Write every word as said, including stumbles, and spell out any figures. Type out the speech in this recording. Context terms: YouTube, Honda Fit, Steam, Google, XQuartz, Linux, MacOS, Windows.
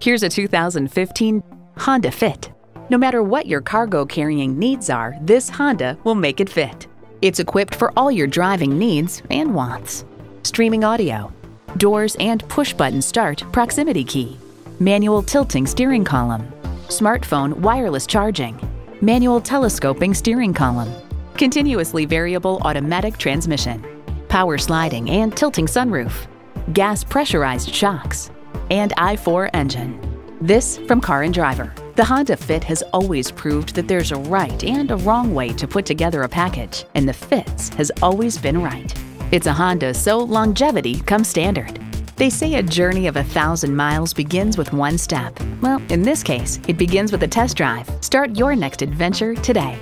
Here's a two thousand fifteen Honda Fit. No matter what your cargo carrying needs are, this Honda will make it fit. It's equipped for all your driving needs and wants. Streaming audio, doors and push-button start proximity key, manual tilting steering column, smartphone wireless charging, manual telescoping steering column, continuously variable automatic transmission, power sliding and tilting sunroof, gas pressurized shocks, and I four engine. This from Car and Driver. The Honda Fit has always proved that there's a right and a wrong way to put together a package, and the Fit's has always been right. It's a Honda, so longevity comes standard. They say a journey of a thousand miles begins with one step. Well, in this case, it begins with a test drive. Start your next adventure today.